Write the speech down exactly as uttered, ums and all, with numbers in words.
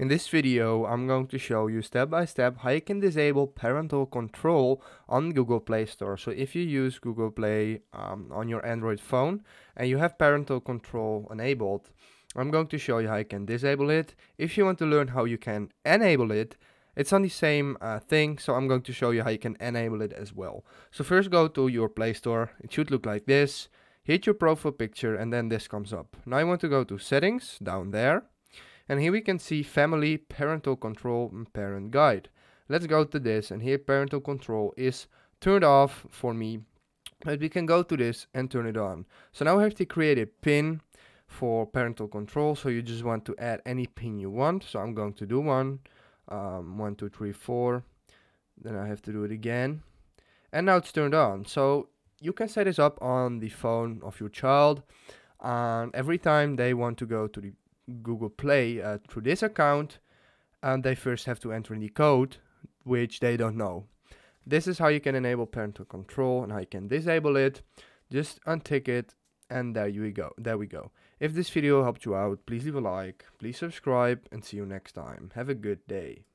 In this video, I'm going to show you step by step how you can disable parental control on Google Play Store. So if you use Google Play um, on your Android phone and you have parental control enabled, I'm going to show you how you can disable it. If you want to learn how you can enable it, it's on the same uh, thing, so I'm going to show you how you can enable it as well. So first go to your Play Store. It should look like this. Hit your profile picture and then this comes up. Now you want to go to settings down there. And here we can see family, parental control and parent guide. Let's go to this, and here parental control is turned off for me, but we can go to this and turn it on. So now we have to create a pin for parental control. So you just want to add any pin you want. So I'm going to do one, um, one, two, three, four. Then I have to do it again. And now it's turned on. So you can set this up on the phone of your child. And every time they want to go to the Google Play uh, through this account, and they first have to enter in the code, which they don't know. This is how you can enable parental control and how you can disable it. Just untick it, and there you go. There we go. If this video helped you out, please leave a like, please subscribe, and see you next time. Have a good day.